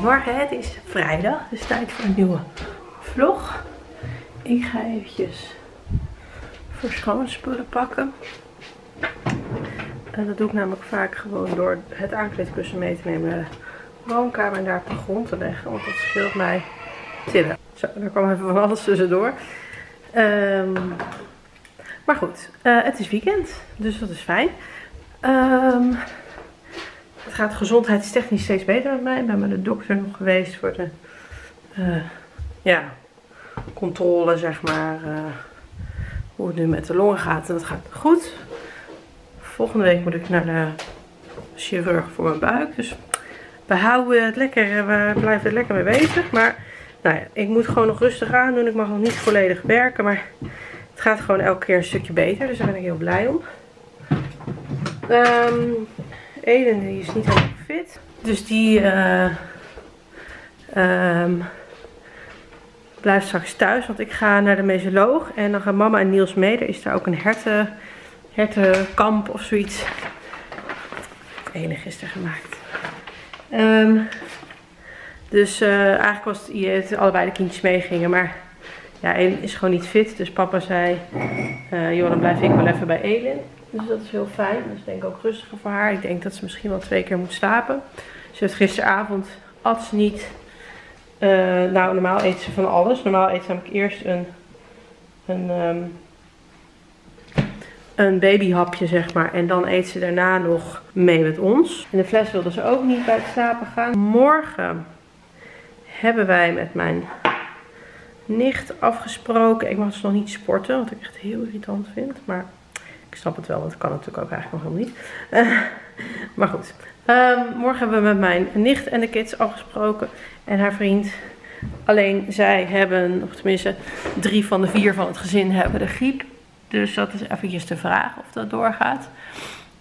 Morgen, het is vrijdag, dus tijd voor een nieuwe vlog. Ik ga eventjes voor schoonspullen pakken. En dat doe ik namelijk vaak gewoon door het aankleedkussen mee te nemen naar de woonkamer en daar op de grond te leggen, want dat scheelt mij tillen. Zo, daar kwam even van alles tussendoor. Maar goed, het is weekend, dus dat is fijn. Het gaat gezondheidstechnisch steeds beter met mij. Ik ben bij de dokter nog geweest voor de controle, zeg maar. Hoe het nu met de longen gaat. En dat gaat goed. Volgende week moet ik naar de chirurg voor mijn buik. Dus we houden het lekker en we blijven er lekker mee bezig. Maar nou ja, ik moet gewoon nog rustig aan doen. Ik mag nog niet volledig werken. Maar het gaat gewoon elke keer een stukje beter. Dus daar ben ik heel blij om. Eden die is niet helemaal fit. Dus die blijft straks thuis. Want ik ga naar de mesoloog. En dan gaan mama en Niels mee. Er is daar ook een hertenkamp of zoiets. Enig is er gemaakt. Eigenlijk was het idee dat allebei de kindjes meegingen. Maar ja, Eden is gewoon niet fit. Dus papa zei, joh, dan blijf ik wel even bij Eden. Dus dat is heel fijn. Dat is denk ik ook rustiger voor haar. Ik denk dat ze misschien wel 2 keer moet slapen. Ze heeft gisteravond, at ze niet. Nou, normaal eet ze van alles. Normaal eet ze namelijk eerst een babyhapje, zeg maar. En dan eet ze daarna nog mee met ons. En de fles wilde ze ook niet bij het slapen gaan. Morgen hebben wij met mijn nicht afgesproken. Ik mag dus nog niet sporten, wat ik echt heel irritant vind. Maar ik snap het wel, want dat kan natuurlijk ook eigenlijk nog helemaal niet. Maar goed. Morgen hebben we met mijn nicht en de kids afgesproken. En haar vriend. Alleen zij hebben, of tenminste 3 van de 4 van het gezin hebben de griep. Dus dat is eventjes de vraag of dat doorgaat.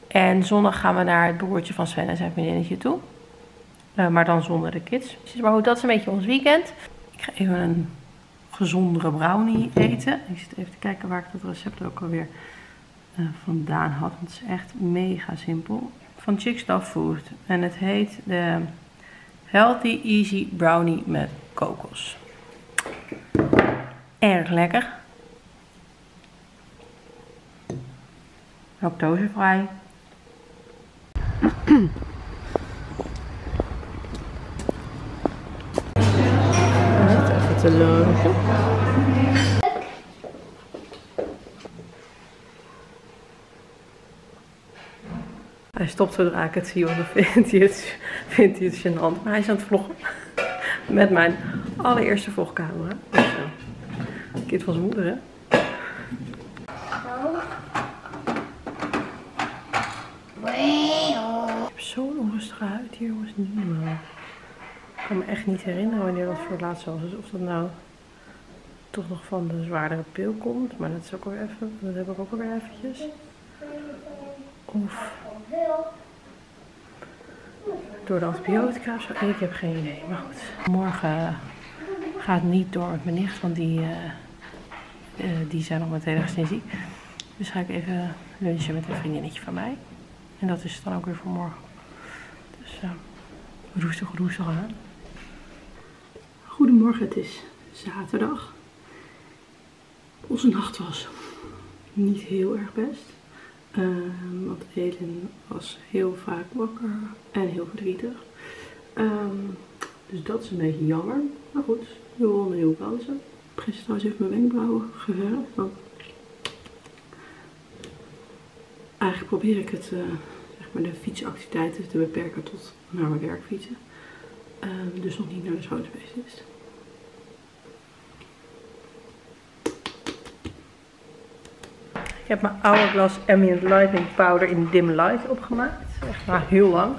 En zondag gaan we naar het broertje van Sven en zijn vriendinnetje toe. Maar dan zonder de kids. Maar goed, dat is een beetje ons weekend. Ik ga even een gezondere brownie eten. Ik zit even te kijken waar ik dat recept ook alweer vandaan had. Want het is echt mega simpel. Van Chick Staff Food. En het heet de Healthy Easy Brownie met kokos. Erg lekker. Lactosevrij. Even te lunchen. Hij stopt zodra ik het zie, want dan vindt hij het gênant. Maar hij is aan het vloggen met mijn allereerste vlogcamera. Dus, kind van zijn moeder, hè? Ik heb zo'n onrustige huid hier, jongens. Niet normaal. Ik kan me echt niet herinneren wanneer dat voor het laatst was. Of dat nou toch nog van de zwaardere pil komt. Maar dat is ook alweer even. Dat heb ik ook alweer eventjes. Oef. Door de antibiotica of zo. Ik heb geen idee, maar goed. Morgen gaat het niet door met mijn nicht, want die zijn nog met het hele gezin ziek. Dus ga ik even lunchen met een vriendinnetje van mij. En dat is het dan ook weer voor morgen. Dus roestig aan. Goedemorgen, het is zaterdag. Onze nacht was niet heel erg best. Want Eden was heel vaak wakker en heel verdrietig. Dus dat is een beetje jammer. Maar goed, nieuwe ronde, nieuwe kansen. Ik heb gisteren trouwens even mijn wenkbrauwen geverfd. Want eigenlijk probeer ik het, zeg maar de fietsactiviteiten te beperken tot naar mijn werk fietsen. Dus nog niet naar de schoonspecialist. Ik heb mijn Hourglass Ambient lighting powder in dim light opgemaakt. Echt maar heel lang.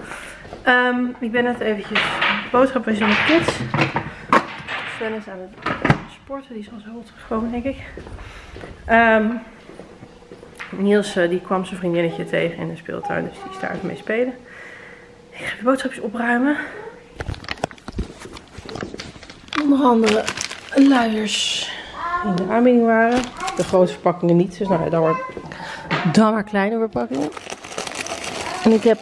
Ik ben net eventjes boodschappen bezig met kids. Sven is aan het sporten. Die is al zo rot gekomen, denk ik. Niels die kwam zijn vriendinnetje tegen in de speeltuin. Dus die is daar even mee spelen. Ik ga de boodschapjes opruimen. Onder andere luiers in de aanbieding waren. De grote verpakkingen niet, dus nou ja, dan maar kleine verpakkingen. En ik heb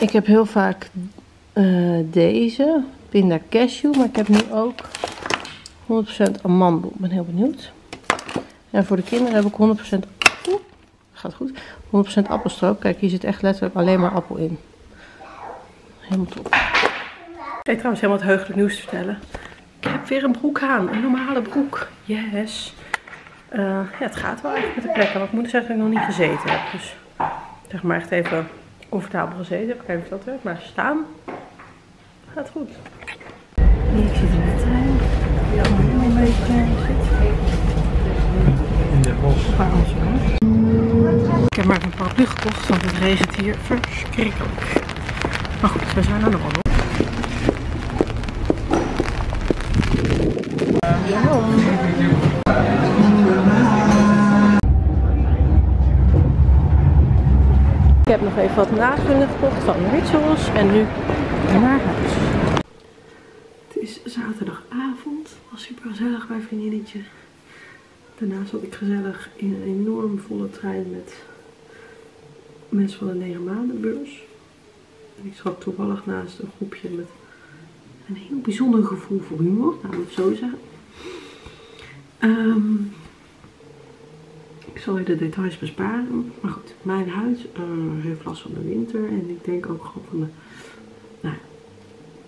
Ik heb heel vaak deze pinda cashew, maar ik heb nu ook 100% amandel. Ik ben heel benieuwd. En voor de kinderen heb ik 100% gaat goed, 100% appelstroop. Kijk, hier zit echt letterlijk alleen maar appel in. Helemaal top. Ik weet trouwens helemaal het heugelijk nieuws te vertellen. Ik heb weer een broek aan, een normale broek. Yes. Ja, het gaat wel eigenlijk met de plekken, want ik moet zeggen dat ik nog niet gezeten heb. Dus zeg maar echt even comfortabel gezeten heb. Kijk of dat werkt, maar staan gaat goed. Hier, ik zit in de trein. Ja, een beetje in de bos. Ik heb maar een paraplu gekocht, want het regent hier verschrikkelijk. Maar goed, we zijn aan de wandel. Ik heb nog even wat nagunnen gekocht van Rituals en nu naar huis. Het is zaterdagavond, het was super gezellig bij vriendinnetje. Daarna zat ik gezellig in een enorm volle trein met mensen van de 9 maandenbeurs. En ik zat toevallig naast een groepje met een heel bijzonder gevoel voor humor, laat ik het zo zeggen. Ik zal je de details besparen, maar goed, mijn huid heeft last van de winter en ik denk ook gewoon van de,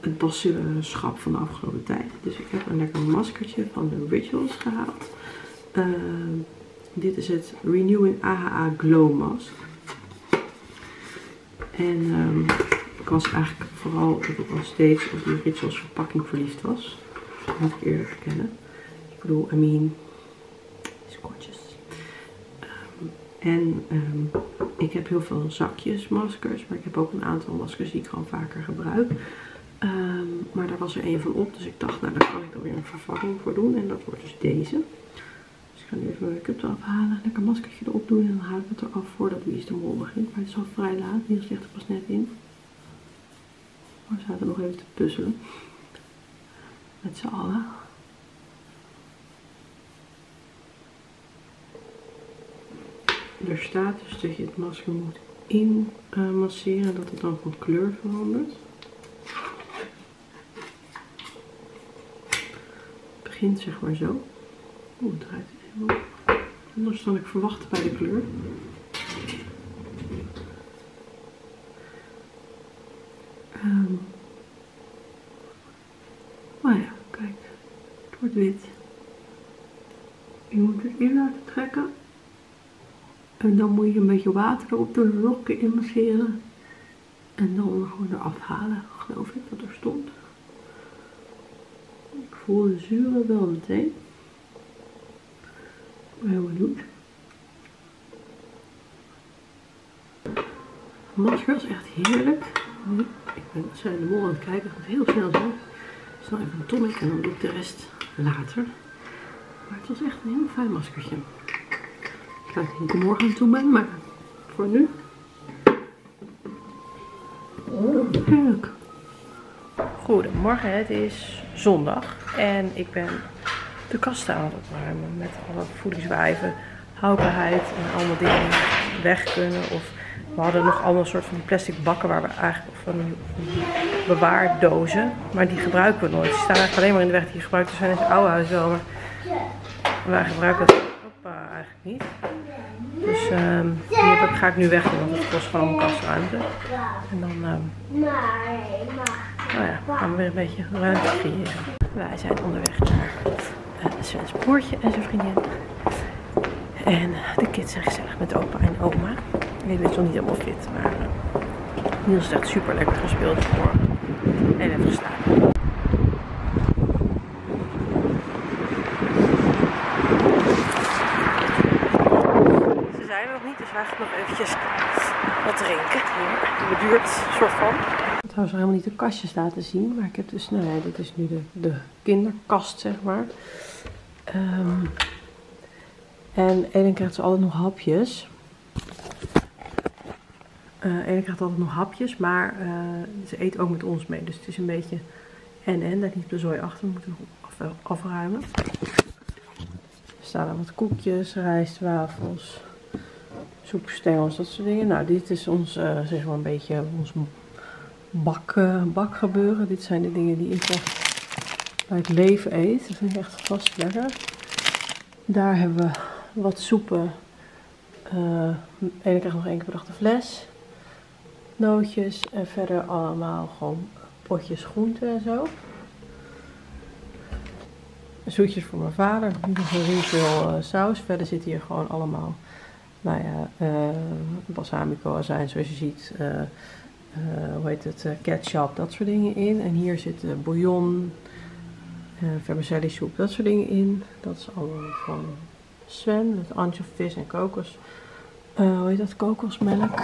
het bacillenschap van de afgelopen tijd. Dus ik heb een lekker maskertje van de Rituals gehaald. Dit is het Renewing AHA Glow Mask. En ik was eigenlijk vooral dat ik nog steeds op die Rituals verpakking verliefd was. Dat moet ik eerlijk erkennen. Ik bedoel, I mean, it's gorgeous. Ik heb heel veel zakjes maskers, maar ik heb ook een aantal maskers die ik gewoon vaker gebruik. Maar daar was er één van op, dus ik dacht, nou daar kan ik dan weer een vervanging voor doen. En dat wordt dus deze. Dus ik ga nu even mijn make-up eraf halen, lekker maskertje erop doen en dan haal ik het eraf voordat Nils de mol begint. Maar het is al vrij laat, Nils ligt er pas net in. Maar we zaten nog even te puzzelen. Met z'n allen. Er staat dus dat je het masker moet inmasseren, dat het dan van kleur verandert. Het begint zeg maar zo. Oeh, het draait helemaal anders dan ik verwachtte bij de kleur. Maar ja, kijk, het wordt wit. Je moet het in laten trekken. En dan moet je een beetje water erop door de lokken inmasseren. En dan gewoon eraf halen, geloof ik dat er stond. Ik voel de zuren wel meteen. Ik ben heel benieuwd. Masker is echt heerlijk. Ik ben zijn de mol aan het kijken, gaat heel snel zo. Snel even een tonic en dan doe ik de rest later. Maar het was echt een heel fijn maskertje. Ik weet niet of ik morgen toe ben, maar voor nu. Heerlijk. Goedemorgen, het is zondag en ik ben de kasten aan het opruimen met alle voedingswijven, houdbaarheid en allemaal dingen weg kunnen. Of we hadden nog allemaal soort van plastic bakken waar we eigenlijk van die bewaardozen, maar die gebruiken we nooit. Die staan eigenlijk alleen maar in de weg, die gebruikt zijn in het oude huis wel, maar wij gebruiken het eigenlijk niet. Dus die ga ik nu wegdoen, want het kost gewoon kastruimte. En dan gaan we weer een beetje ruimte creëren. Wij zijn onderweg naar Svens broertje en zijn vriendin. En de kids zijn gezellig met opa en oma. Ik weet nog niet helemaal fit, maar Niels heeft echt super lekker gespeeld vanmorgen. En heeft geslapen. Wat drinken hier in de buurt, soort van. Trouwens, er helemaal niet de kastjes laten zien, maar ik heb dus, nou ja, dit is nu de kinderkast, zeg maar. En Elin krijgt ze altijd nog hapjes. Maar ze eet ook met ons mee, dus het is een beetje en daar niet de zooi achter, we moeten nog afruimen. Er staan dan wat koekjes, rijst, wafels, soepstengels, dat soort dingen. Nou, dit is ons, zeg maar een beetje ons bak gebeuren. Dit zijn de dingen die ik echt bij het leven eet. Dat vind ik echt vast lekker. Daar hebben we wat soepen. En ik krijg nog één keer per dag de fles. Nootjes en verder allemaal gewoon potjes groenten en zo. Zoetjes voor mijn vader. Niet heel veel saus. Verder zit hier gewoon allemaal, nou ja, balsamico, azijn zoals je ziet. Hoe heet het? Ketchup, dat soort dingen in. En hier zit bouillon, vermicelli soep, dat soort dingen in. Dat is allemaal van Sven, met anchovies en kokos. Hoe heet dat? Kokosmelk.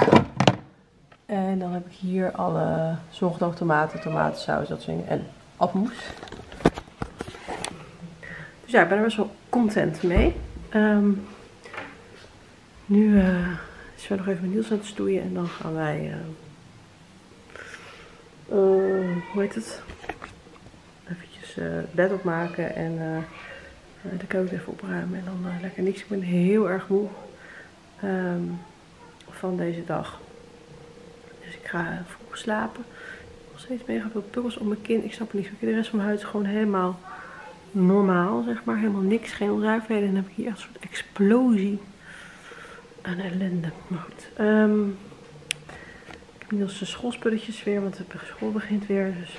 En dan heb ik hier alle tomaten, tomatensaus, dat soort dingen. En appelmoes. Dus ja, ik ben er best wel content mee. Nu zijn we nog even met Nils aan het stoeien en dan gaan wij... hoe heet het? Eventjes bed opmaken en de keuken even opruimen en dan lekker niks. Ik ben heel erg moe van deze dag. Dus ik ga vroeg slapen. Nog steeds mega veel pukkels op mijn kin. Ik snap het niet. De rest van mijn huid is gewoon helemaal normaal, zeg maar. Helemaal niks. Geen onzuiverheden. En dan heb ik hier echt een soort explosie aan ellende. Maar goed. Ik heb inmiddels de schoolspulletjes weer, want de school begint weer. Dus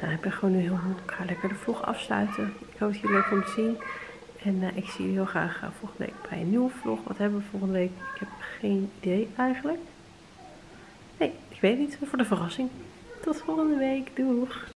nou, ik ben gewoon nu heel moe. Ik ga lekker de vlog afsluiten. Ik hoop dat jullie leuk om te zien. En ik zie jullie heel graag volgende week bij een nieuwe vlog. Wat hebben we volgende week? Ik heb geen idee eigenlijk. Nee, ik weet niet. Voor de verrassing. Tot volgende week. Doeg!